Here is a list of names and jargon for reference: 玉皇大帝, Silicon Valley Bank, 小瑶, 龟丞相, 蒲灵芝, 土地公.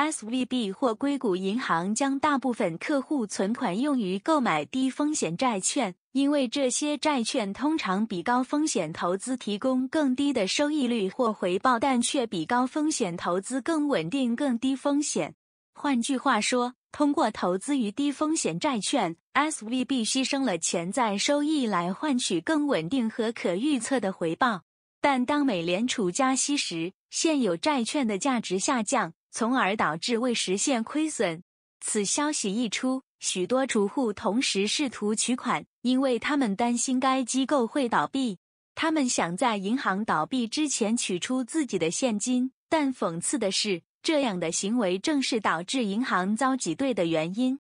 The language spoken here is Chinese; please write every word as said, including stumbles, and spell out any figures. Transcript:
S V B 或硅谷银行将大部分客户存款用于购买低风险债券，因为这些债券通常比高风险投资提供更低的收益率或回报，但却比高风险投资更稳定、更低风险。换句话说，通过投资于低风险债券 ，S V B 牺牲了潜在收益来换取更稳定和可预测的回报。但当美联储加息时，现有债券的价值下降，从而导致未实现亏损。此消息一出，许多储户同时试图取款，因为他们担心该机构会倒闭。他们想在银行倒闭之前取出自己的现金，但讽刺的是，这样的行为正是导致银行遭挤兑的原因。